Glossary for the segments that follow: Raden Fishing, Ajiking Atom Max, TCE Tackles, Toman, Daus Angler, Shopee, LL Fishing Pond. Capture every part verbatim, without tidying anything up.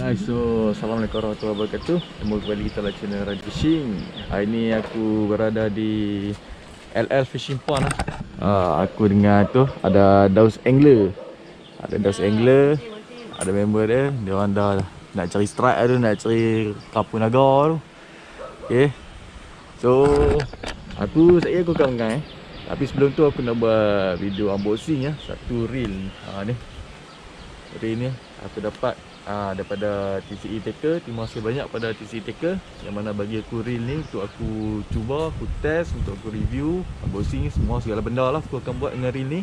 Hai guys, so assalamualaikum warahmatullahi wabarakatuh. Kembali kembali kita di channel Raden Fishing. Hari ini aku berada di L L Fishing Pond. Ah, aku dengar tu ada Daus Angler. Ada Daus Angler. Ada member dia, dia orang dah nak cari strike tu, nak cari kapur naga tu. Okey. So, aku saya aku akan mengai. Eh. Tapi sebelum tu aku nak buat video unboxing ya, satu reel. Ha ni. Reel ni aku dapat Ah, daripada T C E Tackles. Terima kasih banyak pada T C E Tackles yang mana bagi aku reel ni untuk aku cuba, aku test, untuk aku review unboxing ni, semua segala benda lah aku akan buat dengan reel ni.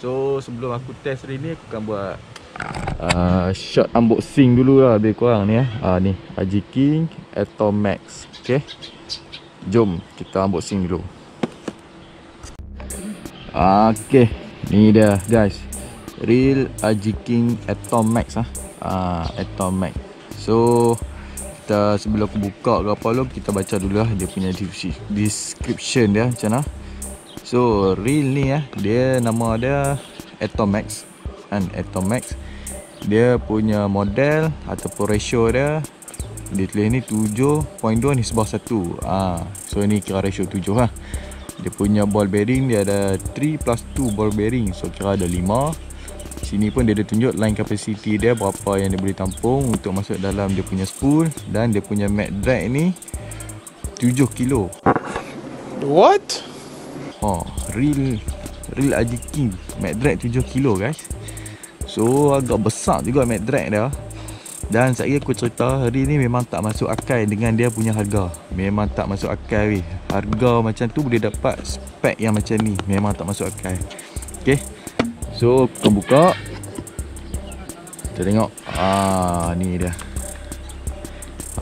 So sebelum aku test reel ni, aku akan buat uh, short unboxing dulu lah lebih kurang ni eh. uh, Ni Ajiking Atom Max. Okay, jom kita unboxing dulu. Okay, ni dia guys, reel Ajiking Atom Max ah. Ah, Atom Max. So kita sebelum aku buka ke apa dulu, kita baca dululah dia punya description dia macam mana. So reel ni ah, dia nama dia Atom Max kan, Atom Max. Dia punya model ataupun ratio dia, dia tulis ni tujuh titik dua nisbah satu. Ah, so ini kira ratio tujuh lah. Dia punya ball bearing dia ada tiga plus dua ball bearing, so kira ada lima. Sini pun dia ada tunjuk line capacity dia berapa yang dia boleh tampung untuk masuk dalam dia punya spool. Dan dia punya mat drag ni tujuh kilo. What? Ha, reel reel Ajiking mat drag tujuh kilo guys. So agak besar juga mat drag dia. Dan saya aku cerita, reel ni memang tak masuk akal dengan dia punya harga. Memang tak masuk akal weh. Harga macam tu boleh dapat spek yang macam ni, memang tak masuk akal. Okay, so kita buka, kita tengok. Ah, ni dia.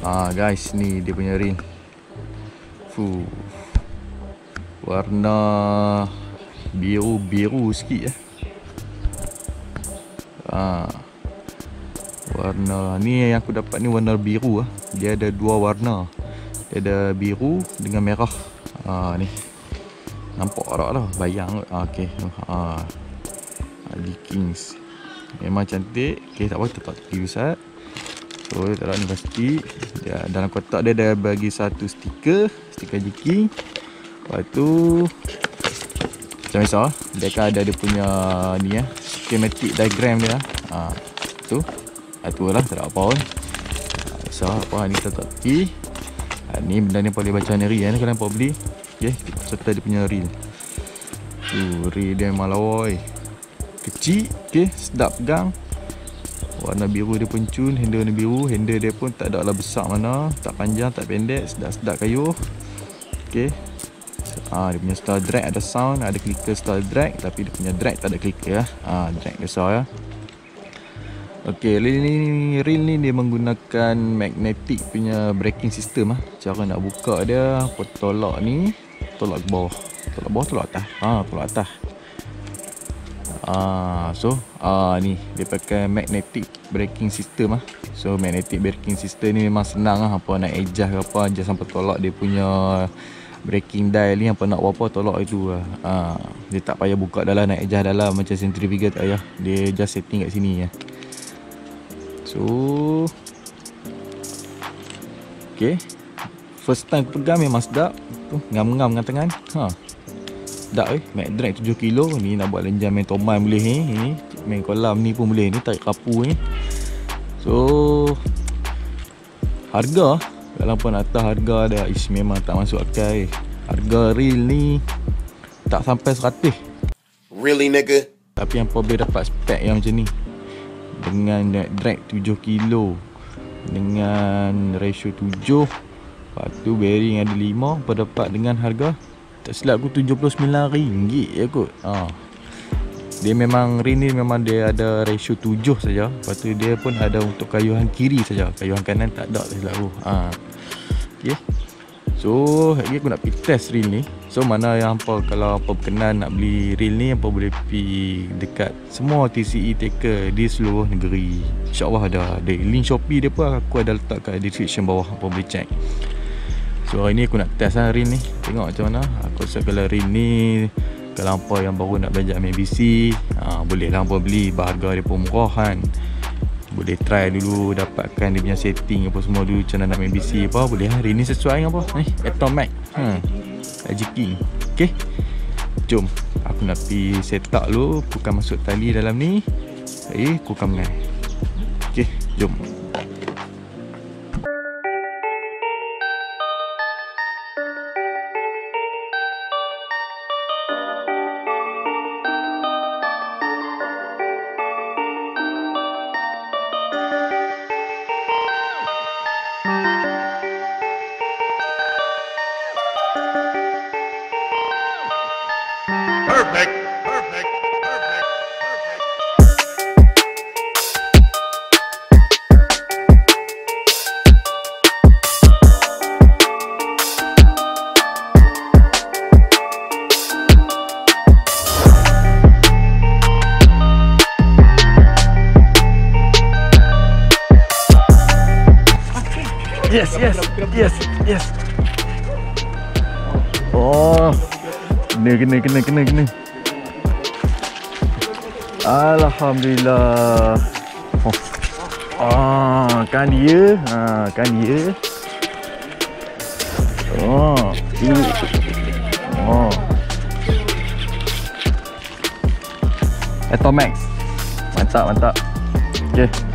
Ah guys, ni dia punya reel. Fuh, warna biru-biru sikit eh. Ah, warna ni yang aku dapat ni warna biru ah. Dia ada dua warna. Dia ada biru dengan merah. Ah ni. Nampak tak lah, bayang kot. Ah, okey. Ah, Ajikings memang cantik. Okay, tak apa, kita tak pergi besar. So dia taruh ni plastik dia, dalam kotak dia ada bagi satu stiker, stiker Ajiking. Lepas tu macam biasa dia akan ada dia punya ni eh, schematic diagram dia. Ha, tu atur lah, tak ada apa pun. So apa ni kita tak pergi. Ha, ni benda ni boleh baca ni reel eh, kalau nampak beli. Okay, serta dia punya reel tu, reel dia memang lawa eh. Kecil, okay, sedap pegang. Warna biru dia pun cun, handle dia biru. Handle dia pun tak ada lah besar mana, tak panjang, tak pendek, sedap-sedap kayu. Okay, ha, dia punya style drag ada sound, ada clicker style drag. Tapi dia punya drag tak ada clicker lah. Ha, drag biasa lah. Okay, reel ni, reel ni dia menggunakan magnetic punya braking system lah. Cara nak buka dia, kau tolak ni, tolak ke bawah. Tolak bawah, tolak atas. Ha, tolak atas. Ah, so ah, ni dia pakai magnetic braking system ah. So magnetic braking system ni memang senang ah. Apa nak adjust ke apa, adjust sampai tolak dia punya braking dial ni, apa nak apa tolak itu ah. ah. Dia tak payah buka dalam, nak adjust dalam macam centrifugal tak payah. Dia just setting kat sini ya. So okey. First time aku pegang memang sedap. Tu ngam-ngam dengan tangan. Ha. Sedap eh, mat drag tujuh kilo ni, nak buat lenjan main toman boleh ni, ni main kolam ni pun boleh ni, tarik kapu ni. So harga, kalau pun atas harga dah ish, memang tak masuk akal eh. Harga reel ni tak sampai seratus. Really nigga. Tapi yang boleh dapat spek yang macam ni, dengan mat drag tujuh kilo, dengan ratio tujuh, lepas tu bearing ada lima, boleh dapat dengan harga tak silap aku tujuh puluh sembilan ringgit je kot. Ha. Dia memang reel ni memang dia ada ratio tujuh saja. Lepas tu dia pun ada untuk kayuhan kiri saja. Kayuhan kanan tak ada tak silap aku. Ha. Okey. So, hari aku nak pergi test reel ni. So, mana yang hampa kalau hampa berkenan nak beli reel ni, hampa boleh pergi dekat semua T C E Tackles di seluruh negeri. InsyaAllah ada. Ada link Shopee dia pun aku ada letak kat description bawah, hampa boleh check. So hari ni aku nak test lah reel ni, tengok macam mana. Aku rasa kalau reel ni, kalau hampa yang baru nak belajar main B C, ha, boleh lah hampa beli, harga dia pun murah kan. Boleh try dulu, dapatkan dia punya setting apa semua dulu, macam mana nak main B C apa. Boleh hari ni sesuai dengan apa ni, Atom Max, hmm. Ajiking. Okay, jom aku nak pergi setak dulu, bukan masuk tali dalam ni. Eh, kukam mengai. Okay, jom. Yes, yes, yes, yes. Oh, kena, kena, kena, kena, kena. Alhamdulillah. Oh, ah, kan dia, ah, kan dia. Oh, oh. Atom Max, mantap, mantap. Okay.